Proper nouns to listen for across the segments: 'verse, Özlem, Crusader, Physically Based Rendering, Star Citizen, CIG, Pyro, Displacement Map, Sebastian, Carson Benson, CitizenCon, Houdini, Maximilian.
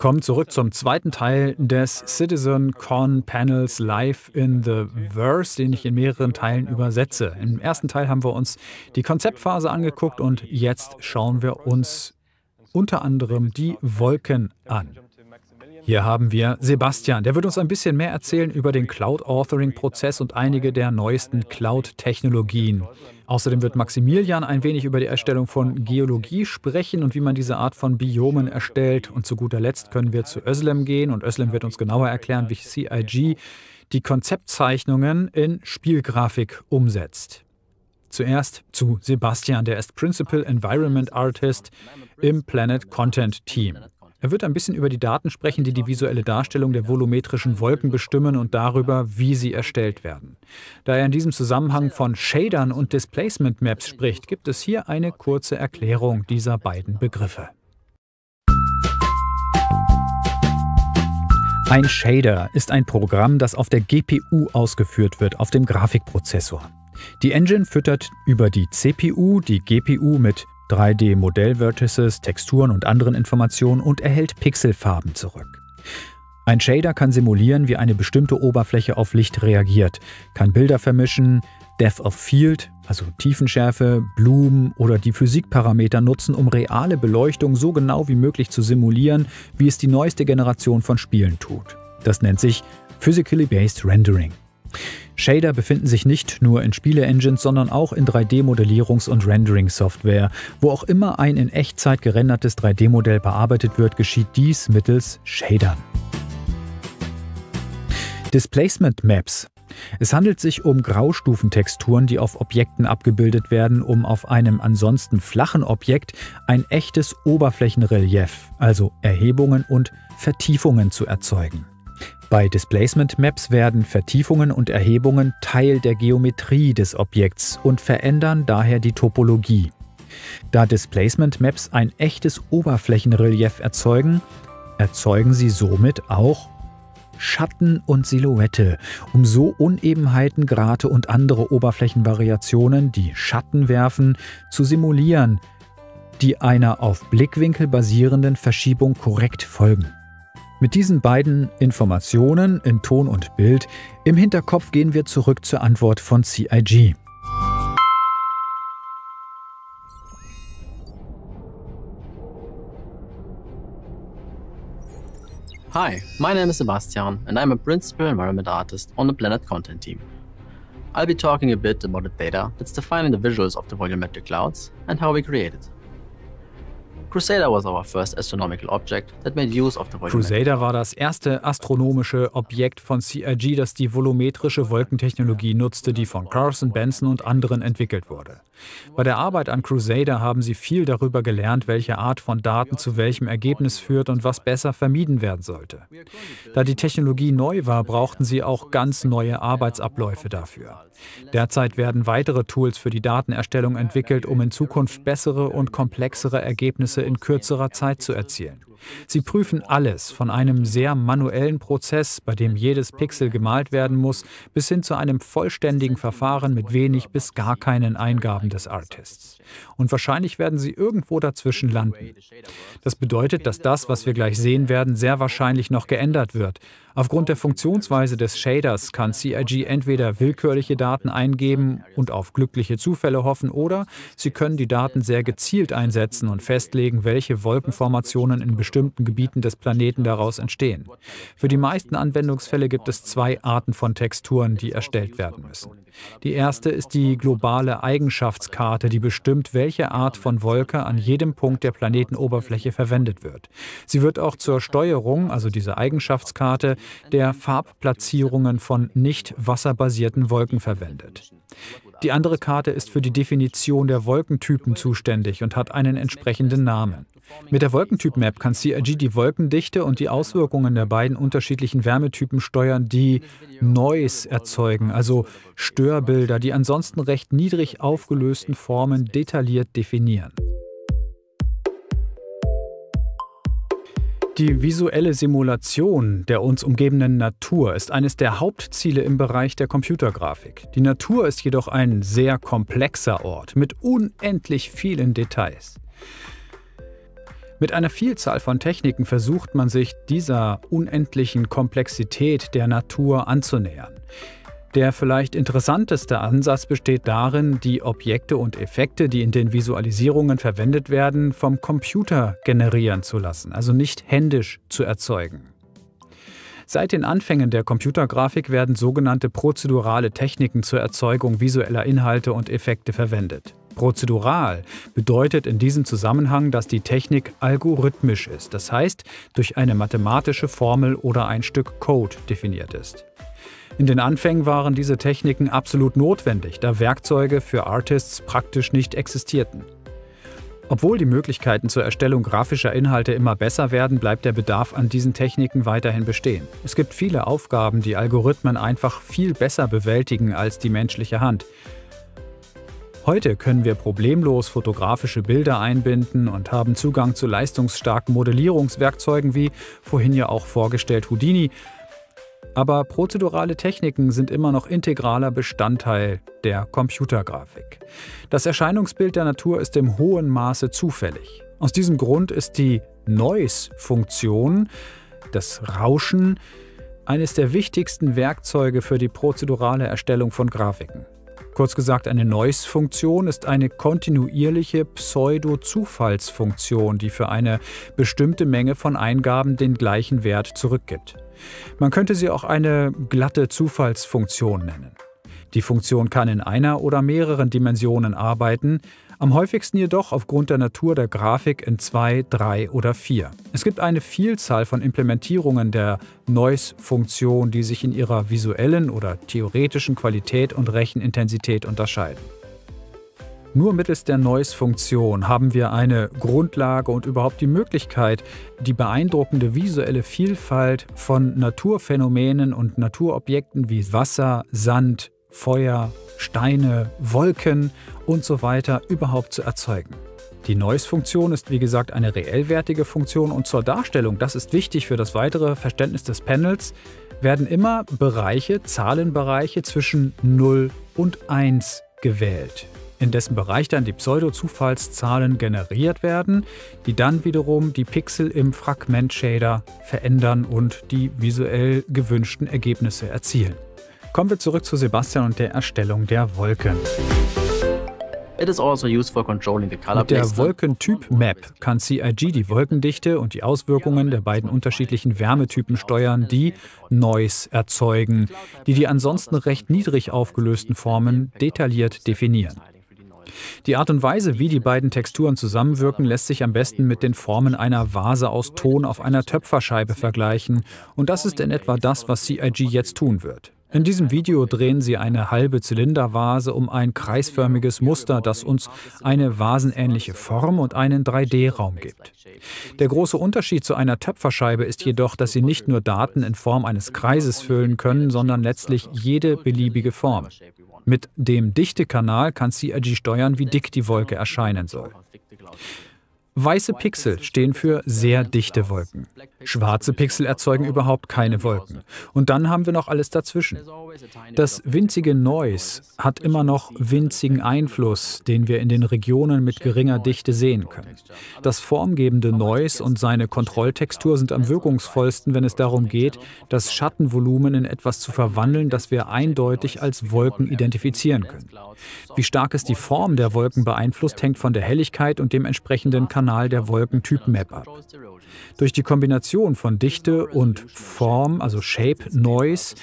Willkommen zurück zum zweiten Teil des CitizenCon Panels Live in the Verse, den ich in mehreren Teilen übersetze. Im ersten Teil haben wir uns die Konzeptphase angeguckt und jetzt schauen wir uns unter anderem die Wolken an. Hier haben wir Sebastian, der wird uns ein bisschen mehr erzählen über den Cloud-Authoring-Prozess und einige der neuesten Cloud-Technologien. Außerdem wird Maximilian ein wenig über die Erstellung von Geologie sprechen und wie man diese Art von Biomen erstellt. Und zu guter Letzt können wir zu Özlem gehen und Özlem wird uns genauer erklären, wie CIG die Konzeptzeichnungen in Spielgrafik umsetzt. Zuerst zu Sebastian, der ist Principal Environment Artist im Planet Content Team. Er wird ein bisschen über die Daten sprechen, die die visuelle Darstellung der volumetrischen Wolken bestimmen und darüber, wie sie erstellt werden. Da er in diesem Zusammenhang von Shadern und Displacement Maps spricht, gibt es hier eine kurze Erklärung dieser beiden Begriffe. Ein Shader ist ein Programm, das auf der GPU ausgeführt wird, auf dem Grafikprozessor. Die Engine füttert über die CPU die GPU mit 3D-Modell-Vertices, Texturen und anderen Informationen und erhält Pixelfarben zurück. Ein Shader kann simulieren, wie eine bestimmte Oberfläche auf Licht reagiert, kann Bilder vermischen, Depth of Field, also Tiefenschärfe, Blumen oder die Physikparameter nutzen, um reale Beleuchtung so genau wie möglich zu simulieren, wie es die neueste Generation von Spielen tut. Das nennt sich Physically Based Rendering. Shader befinden sich nicht nur in Spiele-Engines, sondern auch in 3D-Modellierungs- und Rendering-Software. Wo auch immer ein in Echtzeit gerendertes 3D-Modell bearbeitet wird, geschieht dies mittels Shadern. Displacement Maps. Es handelt sich um Graustufentexturen, die auf Objekten abgebildet werden, um auf einem ansonsten flachen Objekt ein echtes Oberflächenrelief, also Erhebungen und Vertiefungen, zu erzeugen. Bei Displacement Maps werden Vertiefungen und Erhebungen Teil der Geometrie des Objekts und verändern daher die Topologie. Da Displacement Maps ein echtes Oberflächenrelief erzeugen, erzeugen sie somit auch Schatten und Silhouette, um so Unebenheiten, Grate und andere Oberflächenvariationen, die Schatten werfen, zu simulieren, die einer auf Blickwinkel basierenden Verschiebung korrekt folgen. Mit diesen beiden Informationen in Ton und Bild im Hinterkopf gehen wir zurück zur Antwort von CIG. Hi, my name is Sebastian and I'm a Principal Environment Artist on the Planet Content Team. I'll be talking a bit about the data that's defining the visuals of the volumetric clouds and how we create it. Crusader war das erste astronomische Objekt von CIG, das die volumetrische Wolkentechnologie nutzte, die von Carson Benson und anderen entwickelt wurde. Bei der Arbeit an Crusader haben sie viel darüber gelernt, welche Art von Daten zu welchem Ergebnis führt und was besser vermieden werden sollte. Da die Technologie neu war, brauchten sie auch ganz neue Arbeitsabläufe dafür. Derzeit werden weitere Tools für die Datenerstellung entwickelt, um in Zukunft bessere und komplexere Ergebnisse in kürzerer Zeit zu erzielen. Sie prüfen alles, von einem sehr manuellen Prozess, bei dem jedes Pixel gemalt werden muss, bis hin zu einem vollständigen Verfahren mit wenig bis gar keinen Eingaben des Artists. Und wahrscheinlich werden sie irgendwo dazwischen landen. Das bedeutet, dass das, was wir gleich sehen werden, sehr wahrscheinlich noch geändert wird. Aufgrund der Funktionsweise des Shaders kann CIG entweder willkürliche Daten eingeben und auf glückliche Zufälle hoffen, oder sie können die Daten sehr gezielt einsetzen und festlegen, welche Wolkenformationen in bestimmten Gebieten des Planeten daraus entstehen. Für die meisten Anwendungsfälle gibt es zwei Arten von Texturen, die erstellt werden müssen. Die erste ist die globale Eigenschaftskarte, die bestimmt, welche Art von Wolke an jedem Punkt der Planetenoberfläche verwendet wird. Sie wird auch zur Steuerung, also diese Eigenschaftskarte, der Farbplatzierungen von nicht wasserbasierten Wolken verwendet. Die andere Karte ist für die Definition der Wolkentypen zuständig und hat einen entsprechenden Namen. Mit der Wolkentyp-Map kann CIG die Wolkendichte und die Auswirkungen der beiden unterschiedlichen Wärmetypen steuern, die Noise erzeugen, also Störbilder, die ansonsten recht niedrig aufgelösten Formen detailliert definieren. Die visuelle Simulation der uns umgebenden Natur ist eines der Hauptziele im Bereich der Computergrafik. Die Natur ist jedoch ein sehr komplexer Ort mit unendlich vielen Details. Mit einer Vielzahl von Techniken versucht man sich dieser unendlichen Komplexität der Natur anzunähern. Der vielleicht interessanteste Ansatz besteht darin, die Objekte und Effekte, die in den Visualisierungen verwendet werden, vom Computer generieren zu lassen, also nicht händisch zu erzeugen. Seit den Anfängen der Computergrafik werden sogenannte prozedurale Techniken zur Erzeugung visueller Inhalte und Effekte verwendet. Prozedural bedeutet in diesem Zusammenhang, dass die Technik algorithmisch ist, das heißt durch eine mathematische Formel oder ein Stück Code definiert ist. In den Anfängen waren diese Techniken absolut notwendig, da Werkzeuge für Artists praktisch nicht existierten. Obwohl die Möglichkeiten zur Erstellung grafischer Inhalte immer besser werden, bleibt der Bedarf an diesen Techniken weiterhin bestehen. Es gibt viele Aufgaben, die Algorithmen einfach viel besser bewältigen als die menschliche Hand. Heute können wir problemlos fotografische Bilder einbinden und haben Zugang zu leistungsstarken Modellierungswerkzeugen wie, vorhin ja auch vorgestellt, Houdini. Aber prozedurale Techniken sind immer noch integraler Bestandteil der Computergrafik. Das Erscheinungsbild der Natur ist im hohen Maße zufällig. Aus diesem Grund ist die Noise-Funktion, das Rauschen, eines der wichtigsten Werkzeuge für die prozedurale Erstellung von Grafiken. Kurz gesagt, eine Noise-Funktion ist eine kontinuierliche Pseudo-Zufallsfunktion, die für eine bestimmte Menge von Eingaben den gleichen Wert zurückgibt. Man könnte sie auch eine glatte Zufallsfunktion nennen. Die Funktion kann in einer oder mehreren Dimensionen arbeiten, am häufigsten jedoch aufgrund der Natur der Grafik in 2, 3 oder 4. Es gibt eine Vielzahl von Implementierungen der Noise-Funktion, die sich in ihrer visuellen oder theoretischen Qualität und Rechenintensität unterscheiden. Nur mittels der Noise-Funktion haben wir eine Grundlage und überhaupt die Möglichkeit, die beeindruckende visuelle Vielfalt von Naturphänomenen und Naturobjekten wie Wasser, Sand, Feuer, Steine, Wolken und so weiter überhaupt zu erzeugen. Die Noise-Funktion ist wie gesagt eine reellwertige Funktion und zur Darstellung, das ist wichtig für das weitere Verständnis des Panels, werden immer Bereiche, Zahlenbereiche zwischen 0 und 1 gewählt, in dessen Bereich dann die Pseudo-Zufallszahlen generiert werden, die dann wiederum die Pixel im Fragment-Shader verändern und die visuell gewünschten Ergebnisse erzielen. Kommen wir zurück zu Sebastian und der Erstellung der Wolken. It is also used for controlling the color. Mit der Wolkentyp-Map kann CIG die Wolkendichte und die Auswirkungen der beiden unterschiedlichen Wärmetypen steuern, die Noise erzeugen, die die ansonsten recht niedrig aufgelösten Formen detailliert definieren. Die Art und Weise, wie die beiden Texturen zusammenwirken, lässt sich am besten mit den Formen einer Vase aus Ton auf einer Töpferscheibe vergleichen. Und das ist in etwa das, was CIG jetzt tun wird. In diesem Video drehen sie eine halbe Zylindervase um ein kreisförmiges Muster, das uns eine vasenähnliche Form und einen 3D-Raum gibt. Der große Unterschied zu einer Töpferscheibe ist jedoch, dass sie nicht nur Daten in Form eines Kreises füllen können, sondern letztlich jede beliebige Form. Mit dem Dichtekanal kann CIG steuern, wie dick die Wolke erscheinen soll. Weiße Pixel stehen für sehr dichte Wolken. Schwarze Pixel erzeugen überhaupt keine Wolken. Und dann haben wir noch alles dazwischen. Das winzige Noise hat immer noch winzigen Einfluss, den wir in den Regionen mit geringer Dichte sehen können. Das formgebende Noise und seine Kontrolltextur sind am wirkungsvollsten, wenn es darum geht, das Schattenvolumen in etwas zu verwandeln, das wir eindeutig als Wolken identifizieren können. Wie stark es die Form der Wolken beeinflusst, hängt von der Helligkeit und dem entsprechenden Kanal der Wolkentyp-Map ab. Durch die Kombination von Dichte und Form, also Shape, Noise,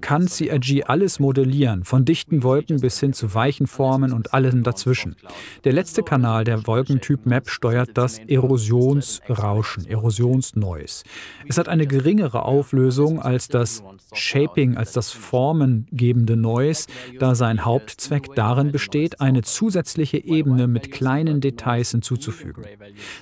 kann CIG alles modellieren, von dichten Wolken bis hin zu weichen Formen und allem dazwischen. Der letzte Kanal der Wolkentyp-Map steuert das Erosionsrauschen, Erosionsnoise. Es hat eine geringere Auflösung als das Shaping, als das formengebende Noise, da sein Hauptzweck darin besteht, eine zusätzliche Ebene mit kleinen Details hinzuzufügen.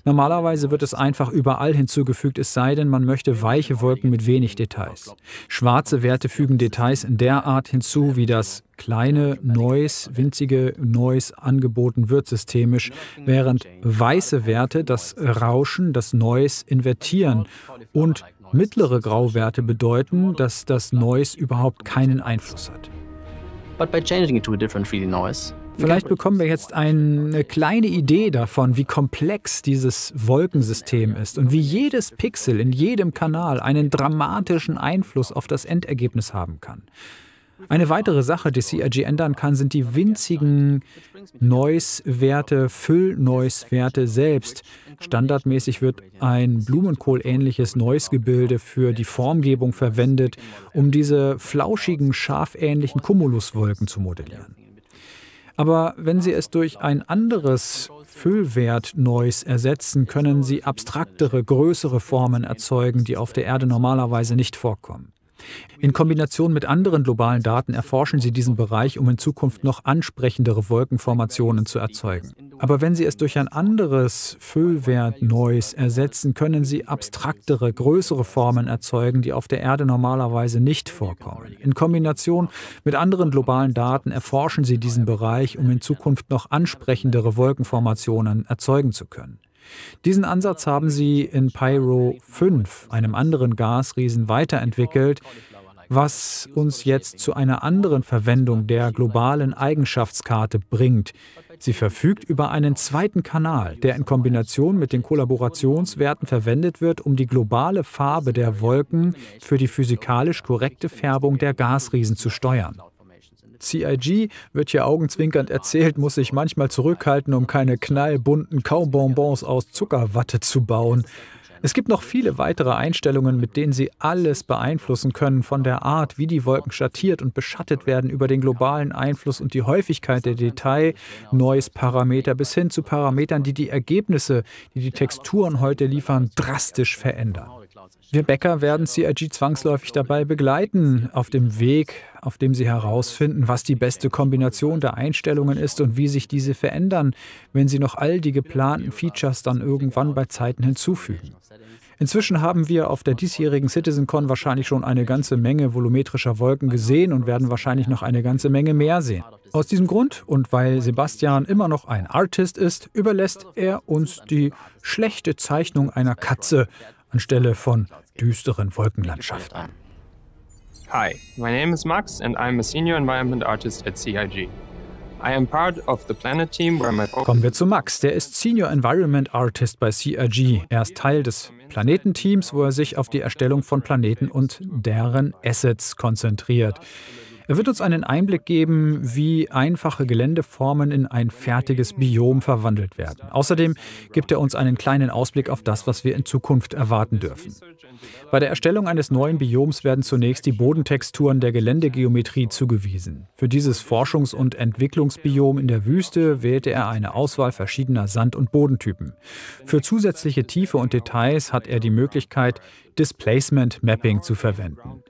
Normalerweise wird es einfach überall hinzugefügt, es sei denn, man möchte weiche Wolken mit wenig Details. Schwarze Werte fügen Details in der Art hinzu, wie das kleine Noise, winzige Noise angeboten wird systemisch, während weiße Werte das Rauschen, das Noise invertieren und mittlere Grauwerte bedeuten, dass das Noise überhaupt keinen Einfluss hat. But by changing it to a different 3D noise, Vielleicht bekommen wir jetzt eine kleine Idee davon, wie komplex dieses Wolkensystem ist und wie jedes Pixel in jedem Kanal einen dramatischen Einfluss auf das Endergebnis haben kann. Eine weitere Sache, die CIG ändern kann, sind die winzigen Noise-Werte, Füll-Noise-Werte selbst. Standardmäßig wird ein Blumenkohl-ähnliches Noise-Gebilde für die Formgebung verwendet, um diese flauschigen, scharfähnlichen Cumuluswolken zu modellieren. Aber wenn Sie es durch ein anderes Füllwert-Noise ersetzen, können Sie abstraktere, größere Formen erzeugen, die auf der Erde normalerweise nicht vorkommen. In Kombination mit anderen globalen Daten erforschen Sie diesen Bereich, um in Zukunft noch ansprechendere Wolkenformationen zu erzeugen. Aber wenn Sie es durch ein anderes Füllwert-Noise ersetzen, können Sie abstraktere, größere Formen erzeugen, die auf der Erde normalerweise nicht vorkommen. In Kombination mit anderen globalen Daten erforschen Sie diesen Bereich, um in Zukunft noch ansprechendere Wolkenformationen erzeugen zu können. Diesen Ansatz haben sie in Pyro 5, einem anderen Gasriesen, weiterentwickelt, was uns jetzt zu einer anderen Verwendung der globalen Eigenschaftskarte bringt. Sie verfügt über einen zweiten Kanal, der in Kombination mit den Kollaborationswerten verwendet wird, um die globale Farbe der Wolken für die physikalisch korrekte Färbung der Gasriesen zu steuern. CIG, wird hier augenzwinkernd erzählt, muss sich manchmal zurückhalten, um keine knallbunten Kaubonbons aus Zuckerwatte zu bauen. Es gibt noch viele weitere Einstellungen, mit denen Sie alles beeinflussen können, von der Art, wie die Wolken schattiert und beschattet werden, über den globalen Einfluss und die Häufigkeit der Detail, Noise-Parameter bis hin zu Parametern, die die Ergebnisse, die die Texturen heute liefern, drastisch verändern. Wir Bäcker werden CIG zwangsläufig dabei begleiten, auf dem Weg, auf dem sie herausfinden, was die beste Kombination der Einstellungen ist und wie sich diese verändern, wenn sie noch all die geplanten Features dann irgendwann bei Zeiten hinzufügen. Inzwischen haben wir auf der diesjährigen CitizenCon wahrscheinlich schon eine ganze Menge volumetrischer Wolken gesehen und werden wahrscheinlich noch eine ganze Menge mehr sehen. Aus diesem Grund und weil Sebastian immer noch ein Artist ist, überlässt er uns die schlechte Zeichnung einer Katze anstelle von düsteren Wolkenlandschaften. Hi, my name is Max and I'm a senior environment artist at CIG. I am part of the planet team where my focus. Kommen wir zu Max, der ist Senior Environment Artist bei CIG. Er ist Teil des Planetenteams, wo er sich auf die Erstellung von Planeten und deren Assets konzentriert. Er wird uns einen Einblick geben, wie einfache Geländeformen in ein fertiges Biom verwandelt werden. Außerdem gibt er uns einen kleinen Ausblick auf das, was wir in Zukunft erwarten dürfen. Bei der Erstellung eines neuen Bioms werden zunächst die Bodentexturen der Geländegeometrie zugewiesen. Für dieses Forschungs- und Entwicklungsbiom in der Wüste wählte er eine Auswahl verschiedener Sand- und Bodentypen. Für zusätzliche Tiefe und Details hat er die Möglichkeit, Displacement Mapping zu verwenden.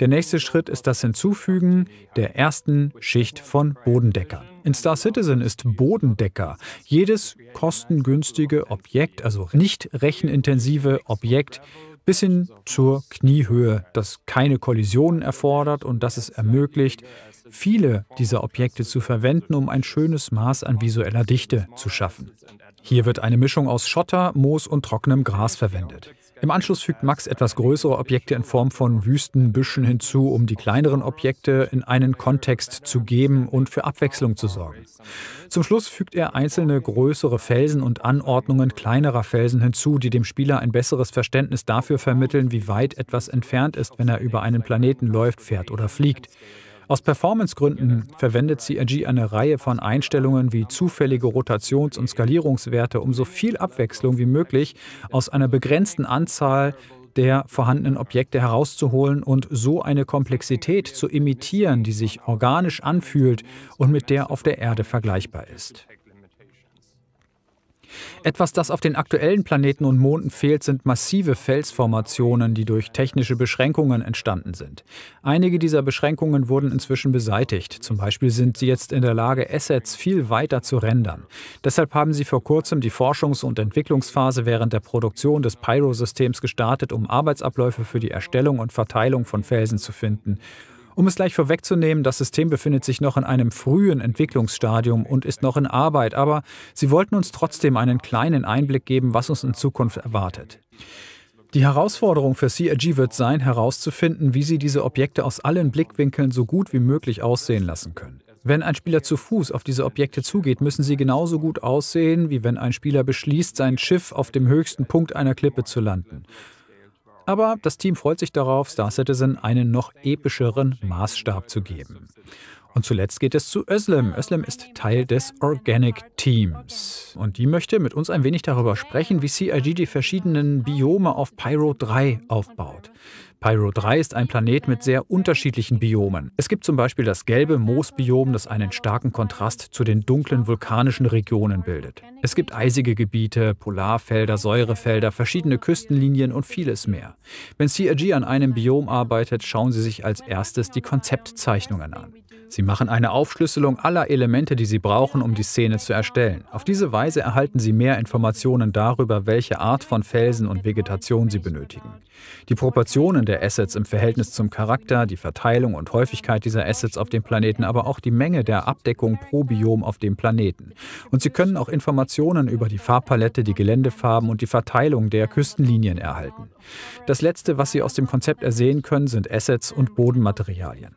Der nächste Schritt ist das Hinzufügen der ersten Schicht von Bodendeckern. In Star Citizen ist Bodendecker jedes kostengünstige Objekt, also nicht rechenintensive Objekt, bis hin zur Kniehöhe, das keine Kollisionen erfordert und das es ermöglicht, viele dieser Objekte zu verwenden, um ein schönes Maß an visueller Dichte zu schaffen. Hier wird eine Mischung aus Schotter, Moos und trockenem Gras verwendet. Im Anschluss fügt Max etwas größere Objekte in Form von Wüstenbüschen hinzu, um die kleineren Objekte in einen Kontext zu geben und für Abwechslung zu sorgen. Zum Schluss fügt er einzelne größere Felsen und Anordnungen kleinerer Felsen hinzu, die dem Spieler ein besseres Verständnis dafür vermitteln, wie weit etwas entfernt ist, wenn er über einen Planeten läuft, fährt oder fliegt. Aus Performancegründen verwendet CIG eine Reihe von Einstellungen wie zufällige Rotations- und Skalierungswerte, um so viel Abwechslung wie möglich aus einer begrenzten Anzahl der vorhandenen Objekte herauszuholen und so eine Komplexität zu imitieren, die sich organisch anfühlt und mit der auf der Erde vergleichbar ist. Etwas, das auf den aktuellen Planeten und Monden fehlt, sind massive Felsformationen, die durch technische Beschränkungen entstanden sind. Einige dieser Beschränkungen wurden inzwischen beseitigt. Zum Beispiel sind sie jetzt in der Lage, Assets viel weiter zu rendern. Deshalb haben sie vor kurzem die Forschungs- und Entwicklungsphase während der Produktion des Pyro-Systems gestartet, um Arbeitsabläufe für die Erstellung und Verteilung von Felsen zu finden. Um es gleich vorwegzunehmen, das System befindet sich noch in einem frühen Entwicklungsstadium und ist noch in Arbeit, aber sie wollten uns trotzdem einen kleinen Einblick geben, was uns in Zukunft erwartet. Die Herausforderung für CIG wird sein, herauszufinden, wie sie diese Objekte aus allen Blickwinkeln so gut wie möglich aussehen lassen können. Wenn ein Spieler zu Fuß auf diese Objekte zugeht, müssen sie genauso gut aussehen, wie wenn ein Spieler beschließt, sein Schiff auf dem höchsten Punkt einer Klippe zu landen. Aber das Team freut sich darauf, Star Citizen einen noch epischeren Maßstab zu geben. Und zuletzt geht es zu Özlem. Özlem ist Teil des Organic Teams. Und die möchte mit uns ein wenig darüber sprechen, wie CIG die verschiedenen Biome auf Pyro 3 aufbaut. Pyro 3 ist ein Planet mit sehr unterschiedlichen Biomen. Es gibt zum Beispiel das gelbe Moosbiom, das einen starken Kontrast zu den dunklen vulkanischen Regionen bildet. Es gibt eisige Gebiete, Polarfelder, Säurefelder, verschiedene Küstenlinien und vieles mehr. Wenn CIG an einem Biom arbeitet, schauen sie sich als erstes die Konzeptzeichnungen an. Sie machen eine Aufschlüsselung aller Elemente, die sie brauchen, um die Szene zu erstellen. Auf diese Weise erhalten sie mehr Informationen darüber, welche Art von Felsen und Vegetation sie benötigen. Die Proportionen der Assets im Verhältnis zum Charakter, die Verteilung und Häufigkeit dieser Assets auf dem Planeten, aber auch die Menge der Abdeckung pro Biom auf dem Planeten. Und sie können auch Informationen über die Farbpalette, die Geländefarben und die Verteilung der Küstenlinien erhalten. Das Letzte, was sie aus dem Konzept ersehen können, sind Assets und Bodenmaterialien.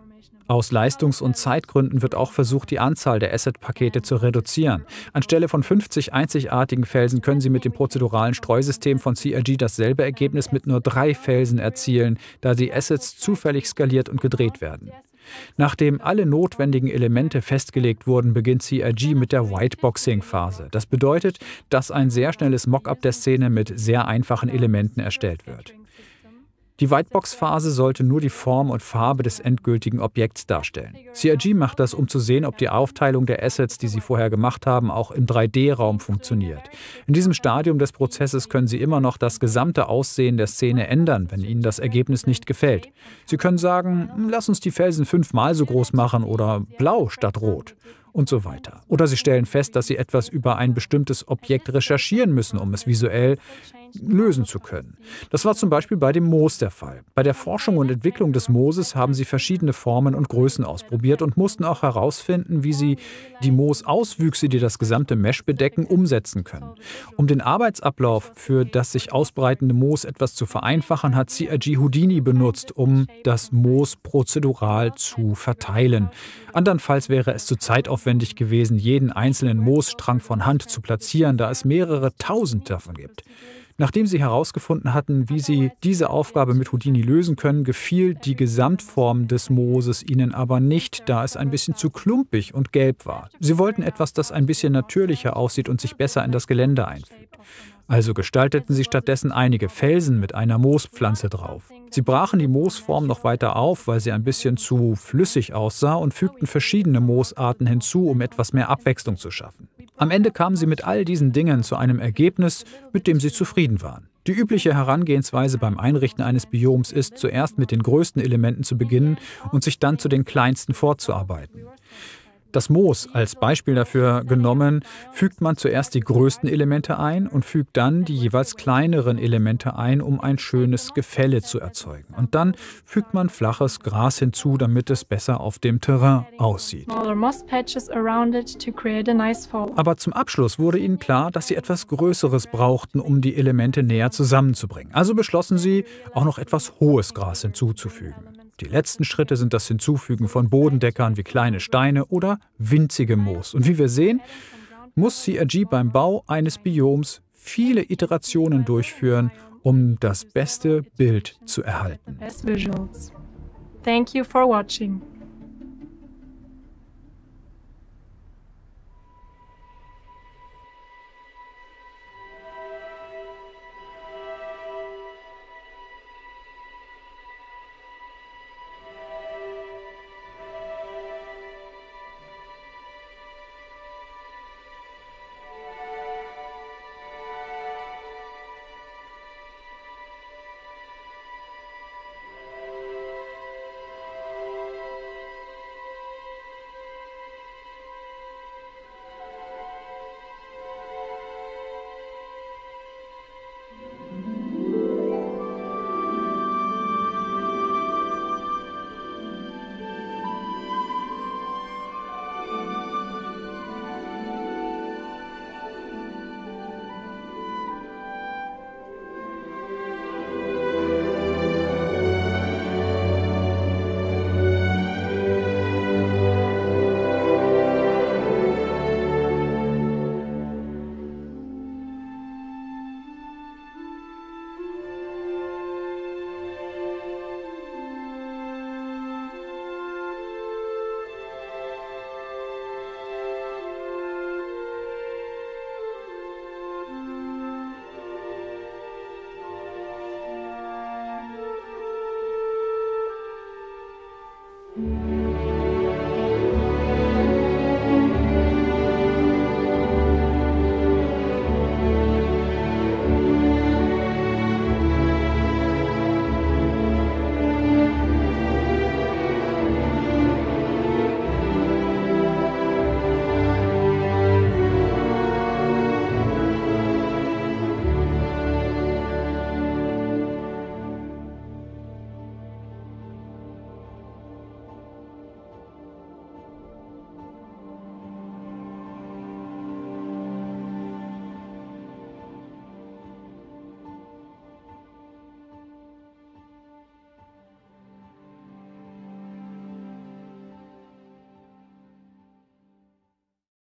Aus Leistungs- und Zeitgründen wird auch versucht, die Anzahl der Asset-Pakete zu reduzieren. Anstelle von 50 einzigartigen Felsen können Sie mit dem prozeduralen Streusystem von CIG dasselbe Ergebnis mit nur 3 Felsen erzielen, da die Assets zufällig skaliert und gedreht werden. Nachdem alle notwendigen Elemente festgelegt wurden, beginnt CIG mit der Whiteboxing-Phase. Das bedeutet, dass ein sehr schnelles Mockup der Szene mit sehr einfachen Elementen erstellt wird. Die Whitebox-Phase sollte nur die Form und Farbe des endgültigen Objekts darstellen. CIG macht das, um zu sehen, ob die Aufteilung der Assets, die sie vorher gemacht haben, auch im 3D-Raum funktioniert. In diesem Stadium des Prozesses können Sie immer noch das gesamte Aussehen der Szene ändern, wenn Ihnen das Ergebnis nicht gefällt. Sie können sagen, lass uns die Felsen 5-mal so groß machen oder blau statt rot und so weiter. Oder Sie stellen fest, dass Sie etwas über ein bestimmtes Objekt recherchieren müssen, um es visuell lösen zu können. Das war zum Beispiel bei dem Moos der Fall. Bei der Forschung und Entwicklung des Mooses haben sie verschiedene Formen und Größen ausprobiert und mussten auch herausfinden, wie sie die Moosauswüchse, die das gesamte Mesh bedecken, umsetzen können. Um den Arbeitsablauf für das sich ausbreitende Moos etwas zu vereinfachen, hat CIG Houdini benutzt, um das Moos prozedural zu verteilen. Andernfalls wäre es zu zeitaufwendig gewesen, jeden einzelnen Moosstrang von Hand zu platzieren, da es mehrere tausend davon gibt. Nachdem sie herausgefunden hatten, wie sie diese Aufgabe mit Houdini lösen können, gefiel die Gesamtform des Mooses ihnen aber nicht, da es ein bisschen zu klumpig und gelb war. Sie wollten etwas, das ein bisschen natürlicher aussieht und sich besser in das Gelände einfügt. Also gestalteten sie stattdessen einige Felsen mit einer Moospflanze drauf. Sie brachen die Moosform noch weiter auf, weil sie ein bisschen zu flüssig aussah, und fügten verschiedene Moosarten hinzu, um etwas mehr Abwechslung zu schaffen. Am Ende kamen sie mit all diesen Dingen zu einem Ergebnis, mit dem sie zufrieden waren. Die übliche Herangehensweise beim Einrichten eines Bioms ist, zuerst mit den größten Elementen zu beginnen und sich dann zu den kleinsten fortzuarbeiten. Das Moos als Beispiel dafür genommen, fügt man zuerst die größten Elemente ein und fügt dann die jeweils kleineren Elemente ein, um ein schönes Gefälle zu erzeugen. Und dann fügt man flaches Gras hinzu, damit es besser auf dem Terrain aussieht. Aber zum Abschluss wurde ihnen klar, dass sie etwas Größeres brauchten, um die Elemente näher zusammenzubringen. Also beschlossen sie, auch noch etwas hohes Gras hinzuzufügen. Die letzten Schritte sind das Hinzufügen von Bodendeckern wie kleine Steine oder winzigem Moos. Und wie wir sehen, muss CIG beim Bau eines Bioms viele Iterationen durchführen, um das beste Bild zu erhalten. Thank you for watching.